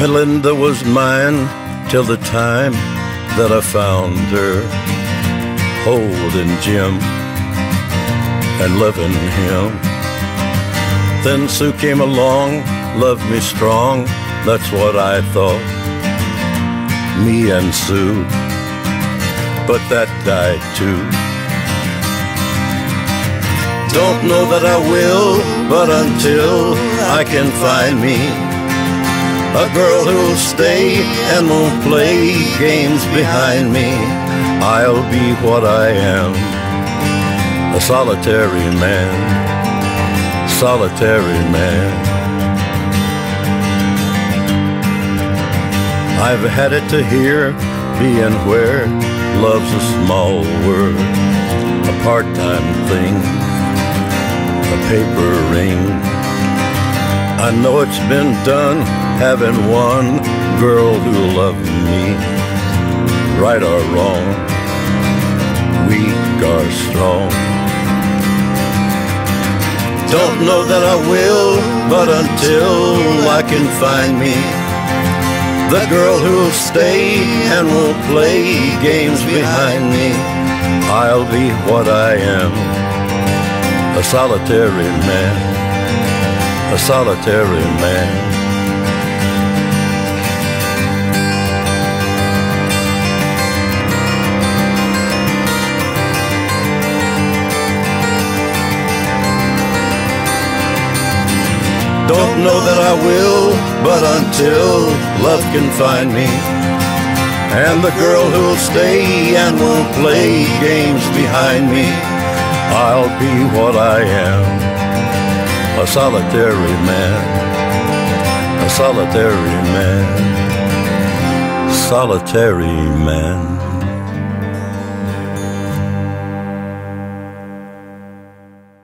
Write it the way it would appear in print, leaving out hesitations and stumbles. Melinda was mine till the time that I found her holding Jim and loving him. Then Sue came along, loved me strong, that's what I thought, me and Sue, but that died too. Don't know that I will, but until I can find me a girl who'll stay and won't play games behind me, I'll be what I am, a solitary man, solitary man. I've had it to here, being where love's a small world, a part-time thing, a paper ring. I know it's been done, having one girl who loved me, right or wrong, weak or strong. Don't know that I will, but until I can find me the girl who'll stay and will play games behind me, I'll be what I am, a solitary man, a solitary man. Don't know that I will, but until love can find me and the girl who'll stay and won't play games behind me, I'll be what I am, a solitary man, a solitary man, solitary man.